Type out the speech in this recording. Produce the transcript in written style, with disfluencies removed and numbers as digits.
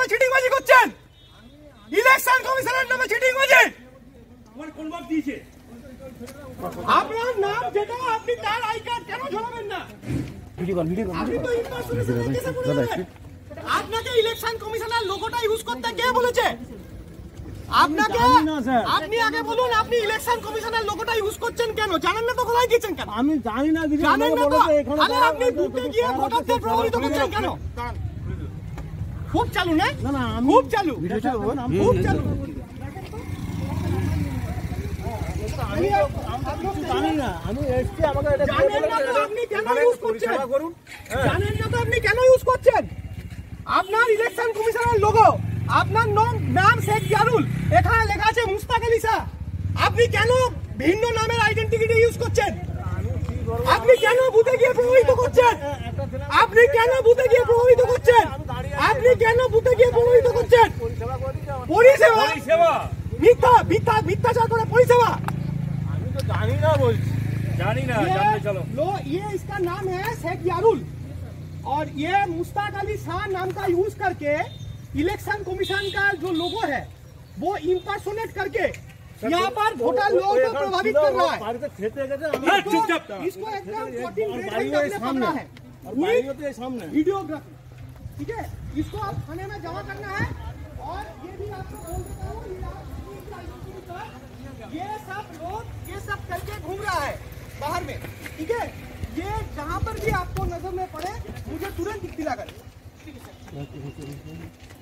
নামে চিটিংবাজি করছেন, ইলেকশন কমিশনের নামে চিটিংবাজি। আমার কোন বাপ দিয়েছে আপনার নাম যেটা আপনি তার আই কার্ড কেন ঝোলাবেন না? ভিডিও কর, ভিডিও কর। আপনি তো ইনফরমেশন আপনাকে ইলেকশন কমিশনের লোগোটা ইউজ করতে কে বলেছে আপনাকে? আপনি আগে বলুন আপনি ইলেকশন কমিশনের লোগোটা ইউজ করছেন কেন? জানেন না তো গলায় দিয়েছেন কেন? আমি জানি না দিদি, জানেন না তো এখানে আপনি বুথে গিয়ে ভোটারদের প্রভাবিত করছেন কেন? খুব চালু না? না না আমি খুব চালু, খুব চালু। আমি জানি না আমি এসছি আমাকে এটা জানেন না তো আপনি কেন ইউজ করছেন? জানেন না তো আপনি কেন ইউজ করছেন? আপনার ইলেকশন কমিশনের লোগো, আপনার নাম শেখ ইয়ারুল, এখানে লেখা আছে মুশ্তাক আলী শাহ। আপনি কেন ভিন্ন নামের আইডেন্টিটি ইউজ করছেন? আপনি কেন বুথে গিয়ে প্রভাবিত করছেন? আপনি কেন বুথে গিয়ে প্রভাবিত করছেন? আপনি কেন বুথে গিয়ে প্রভাবিত করছেন? পরিষেবা, মিথ্যা মিথ্যা মিথ্যাচার করে পরিষেবা। আমি তো জানি না বলছি, জানি না, জানতে চলো লো। ये इसका नाम है शेख यारूल और ये मुश्ताक अली शाह नाम का यूज करके इलेक्शन कमीशन का जो लोगो है वो इम्पर्सोनेट करके यहाँ पर वोटर लोगों को प्रभावित कर रहा है। इसको एकदम है वीडियोग्राफी, ठीक है? इसको आप थाने में जमा करना है। और ये भी आपको बोल देता हूँ, ये सब लोग ये सब करके घूम रहा है बाहर में, ठीक है? ये जहाँ पर भी आपको नजर में पड़े मुझे तुरंत दिखला कर।